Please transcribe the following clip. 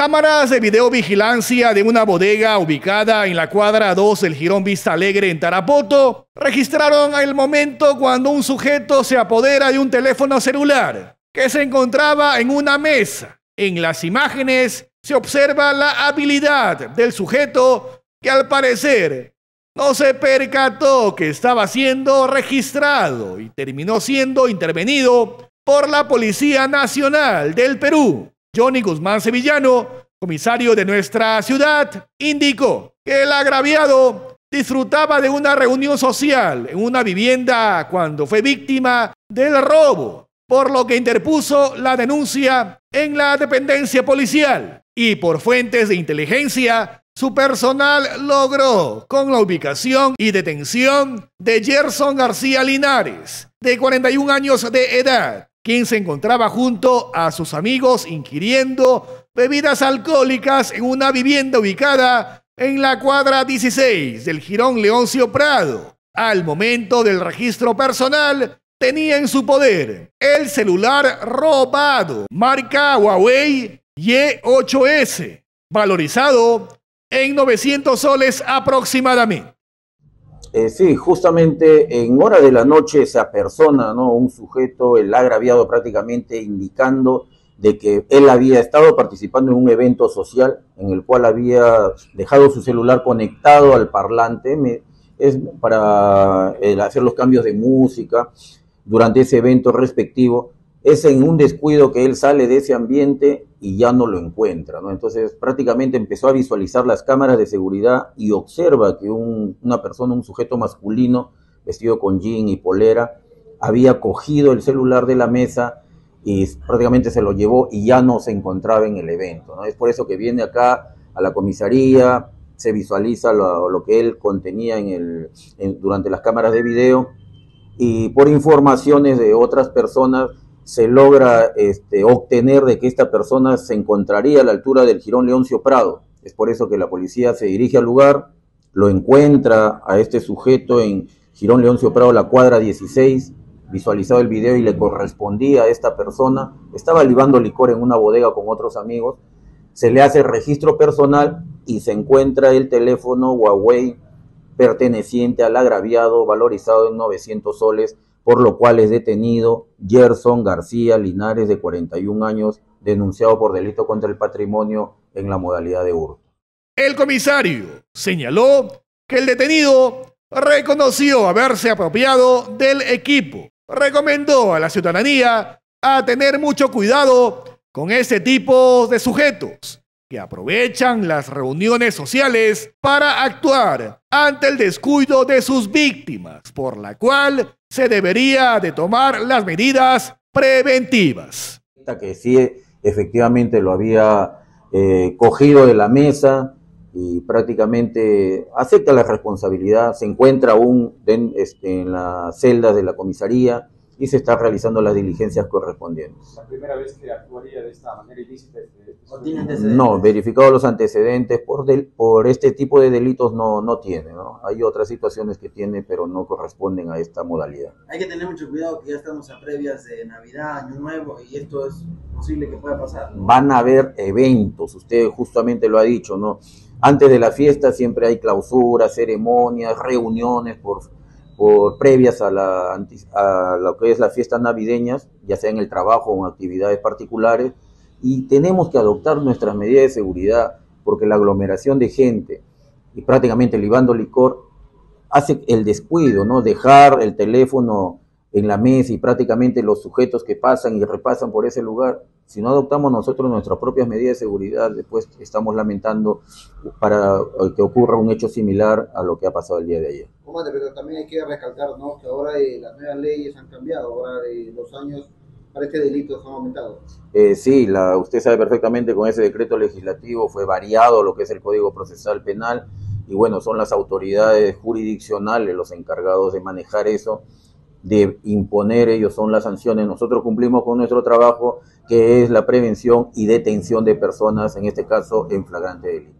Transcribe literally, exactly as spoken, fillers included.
Cámaras de videovigilancia de una bodega ubicada en la cuadra dos del Girón Vista Alegre en Tarapoto registraron el momento cuando un sujeto se apodera de un teléfono celular que se encontraba en una mesa. En las imágenes se observa la habilidad del sujeto que al parecer no se percató que estaba siendo registrado y terminó siendo intervenido por la Policía Nacional del Perú. Johnny Guzmán Sevillano, comisario de nuestra ciudad, indicó que el agraviado disfrutaba de una reunión social en una vivienda cuando fue víctima del robo, por lo que interpuso la denuncia en la dependencia policial. Y por fuentes de inteligencia, su personal logró con la ubicación y detención de Gerson García Linares, de cuarenta y un años de edad, quien se encontraba junto a sus amigos ingiriendo bebidas alcohólicas en una vivienda ubicada en la cuadra dieciséis del Jirón Leoncio Prado. Al momento del registro personal, tenía en su poder el celular robado, marca Huawei Y ocho S, valorizado en novecientos soles aproximadamente. Eh, sí, justamente en hora de la noche se apersona, ¿no?, un sujeto, el agraviado prácticamente indicando de que él había estado participando en un evento social en el cual había dejado su celular conectado al parlante me, es para eh, hacer los cambios de música durante ese evento respectivo. Es en un descuido que él sale de ese ambiente y ya no lo encuentra, ¿no? Entonces prácticamente empezó a visualizar las cámaras de seguridad y observa que un, una persona, un sujeto masculino vestido con jean y polera, había cogido el celular de la mesa y prácticamente se lo llevó y ya no se encontraba en el evento, ¿no? Es por eso que viene acá a la comisaría, se visualiza lo, lo que él contenía en el, en, durante las cámaras de video y por informaciones de otras personas, se logra este, obtener de que esta persona se encontraría a la altura del Jirón Leoncio Prado. Es por eso que la policía se dirige al lugar, lo encuentra a este sujeto en Jirón Leoncio Prado, la cuadra dieciséis, visualizado el video y le correspondía a esta persona. Estaba libando licor en una bodega con otros amigos, se le hace registro personal y se encuentra el teléfono Huawei perteneciente al agraviado, valorizado en novecientos soles, por lo cual es detenido Gerson García Linares, de cuarenta y un años, denunciado por delito contra el patrimonio en la modalidad de hurto. El comisario señaló que el detenido reconoció haberse apropiado del equipo. Recomendó a la ciudadanía a tener mucho cuidado con este tipo de sujetos que aprovechan las reuniones sociales para actuar ante el descuido de sus víctimas, por la cual se debería de tomar las medidas preventivas. Que sí, efectivamente lo había eh, cogido de la mesa y prácticamente acepta la responsabilidad, se encuentra aún en, este, en las celdas de la comisaría y se están realizando las diligencias correspondientes. ¿La primera vez que actuaría de esta manera ilícita? ¿No tiene antecedentes? No, verificados los antecedentes por, del, por este tipo de delitos no, no tiene, ¿no? Hay otras situaciones que tiene, pero no corresponden a esta modalidad. Hay que tener mucho cuidado que ya estamos a previas de Navidad, Año Nuevo, y esto es posible que pueda pasar, ¿no? Van a haber eventos, usted justamente lo ha dicho, ¿no? Antes de la fiesta siempre hay clausuras, ceremonias, reuniones por... por previas a, la, a lo que es las fiestas navideñas, ya sea en el trabajo o en actividades particulares, y tenemos que adoptar nuestras medidas de seguridad, porque la aglomeración de gente, y prácticamente libando licor, hace el descuido, ¿no? Dejar el teléfono en la mesa y prácticamente los sujetos que pasan y repasan por ese lugar, si no adoptamos nosotros nuestras propias medidas de seguridad, después estamos lamentando para que ocurra un hecho similar a lo que ha pasado el día de ayer. Pero también hay que recalcar, ¿no?, que ahora eh, las nuevas leyes han cambiado, ahora eh, los años para este delito han aumentado. Eh, sí, la, usted sabe perfectamente, con ese decreto legislativo fue variado lo que es el Código Procesal Penal y bueno, son las autoridades jurisdiccionales los encargados de manejar eso, de imponer, ellos son las sanciones. Nosotros cumplimos con nuestro trabajo, que es la prevención y detención de personas, en este caso en flagrante delito.